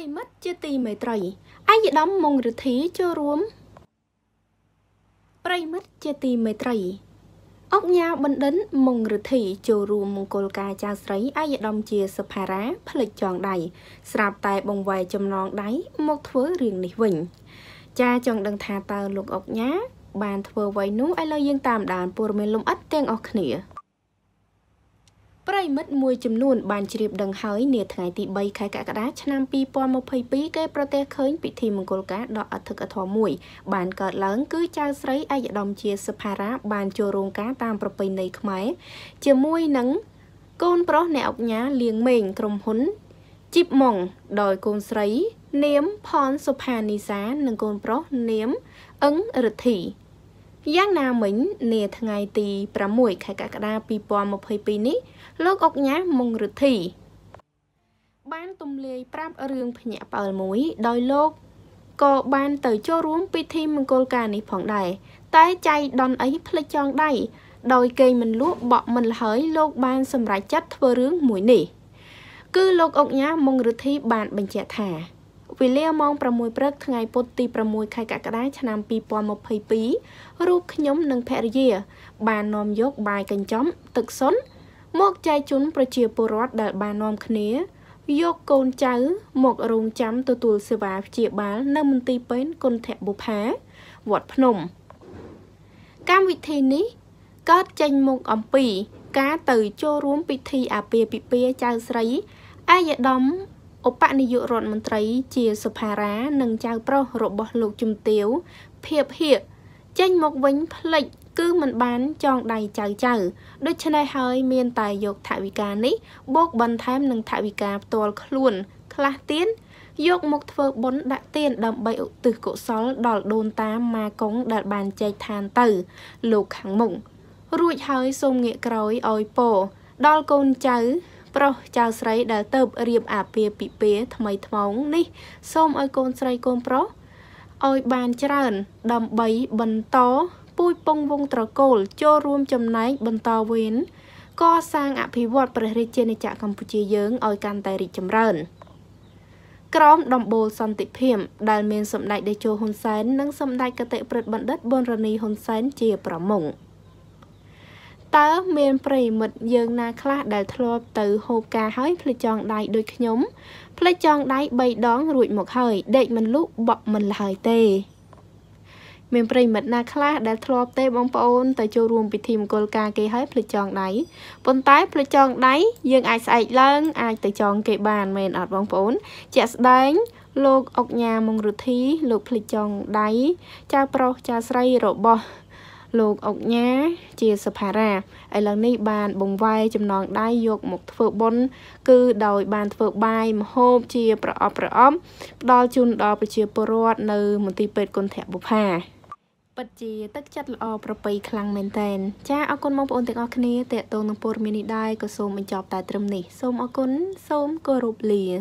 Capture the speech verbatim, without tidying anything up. ยมัดเจตีไม่ตรายไอ้ยดำมงหรือทีเจอรวมไรมัดเจตีไม่ตรายออกยาบันเดินมงหรือทีเจอรวมมงโกลกาจาสไรไอ้ยดำเจียสภาระผลิตจองใดสราบตายบงไวจำลองได้มกเถื่อเรียงในวิ่งจาจองดังทาตาหลุกออกยาบานเถื่อไว้นู้ไอ้เลยยังตามด่านปูรเมลลมอัดเตียงออกเหนือไรมัดมวยจำนวนบานเฉียบดังหายเนื้อถ่ายตีใบไข่กะกระดาชนำปีปอนมาเผยปีแก่ประเทศเขินปิธีมังกรกะดอกอัฐกะทอมวยบานเกิดหลังกู้จ้าใส่อายดอมเชียสภาระบานโจรงกะตามประเพณีขมายเจียมวยหนังโกนเพราะแนวหน้าเลี้ยงเม่งกลมหุนจิบมองดอยโกนใส่เนียมพรสุพานิสาหนังโกนเพราะเนียมอึ้งฤทธิ์ย่างนาเหม็นเนื้อทางไงตีประมวยไข่กะกระดาปีปอนมาเผยปีนี้โลกอกยามงฤทีบ้านตุ่มเลยปราบเรื่องพญาเปิลมุ้ยดอยโลกก็บ้านเตยโจรวมปีทีมังกรกาในผ่องใดใต้ใจดอนไอ้พลจองได้ดอยเกยมันลุเบาะมันเฮยโลกบ้านสำหรับจัดทัวเรื่องมุ้ยนี่คือโลกอกยามงฤทีบ้านบรรเจถาวิเลียมองประมวยเปรกทางไงปตีประมวยไข่กะกระดาชนำปีปอนมาเผยปีรูปขยมหนึ่งแพรเยียบ้านนอมยกบายกันจ้อมตึกซนมกใจจุนประเชียปรอดดับบานอมคเนียโยกโกนใจหมกรงจำตัวตัวสวาเจียบาลนำมันตีเป็นคนแถบบุพาวอดพนมการวิธีนี้ก็จังมกอมปีกาเตยโจรวมปิธีอาเปียปิเปียใจใสอายดอมอุปนิยรมนตรีเจียสภาระหนึ่งเจ้าประรบหลุกจุมเตียวเพียบเหี้ยจังมกวิญพลิกคือมันบ้านจองใดใจใจโดยชนายเฮยเมียนตายยกถาวิการนี้บกบันทามหนึ่งถาวิกาตัวคลุนคลาเตียนยกมกเทอร์บนดักเตียนดำใบตึกโกซอลดอลโดนตามมากงดัดบานใจทานตื่ลูกขังมุงรุ่ยเฮยทรงเงะกรอยออยโปดอลโกนใจเพราะเจ้าใส่ดาเติบเรียบอาเปียปีเปียทำไมทมองนี่ส้มออยโกนใส่โกนเพราะออยบานเจริญดำใบบันโตปุยปงวงตรโกลโจรวมจำนายบรรดาเวนก็สร้างอภิวัตประเทศเจนจากกัมพูชีเยื้องออยการไตริจำเริญกรอมดอมโบสันติเพียมดานเมนสมได้เดโจฮุนเซนนั่งสมได้กระเตะเปิดบันดัดบนรณีฮุนเซนเจียประมงเต้เมนเปรย์หมดเยื้องนาคลาได้ทลอบตือโฮกาให้พลจองได้โดยขยมพลจองได้ใบดองรุ่ยหมกเฮยเด็กมันลุกบอกมันลายเตเมมเปรย์มัดนาคลาได้ทลอบเตะบองปอนแต่โจรวมไปทีมโกลกาเกย์ให้พลิจองไหนปนท้ายพลิจองไหนยังไอใส่เลิงไอแต่จองเกย์บานเมนอดบองปอนเจสแดงโลกออกยามงฤทีโลกพลิจองไหนชาโปรชาไซโรบอโลกออกยาเจียสภาระไอหลังนี้บานบงไวจำนองได้ยกหมกเฟือบนคือดอยบานเฟือบใบมโหเจียประอประอมดอจุนดอไปเจียปรอดเนื้อมันตีเป็ดคนแถบบุพาปัจจัยตักจัดออประไปคลังเมนเทนจ้าอากนมองปนเตออกนี้แต่ตรงนังปูรมินิได้ก็ส้มมันจอบตาตรมนี่ส้มอากนส้มกรุบเลีย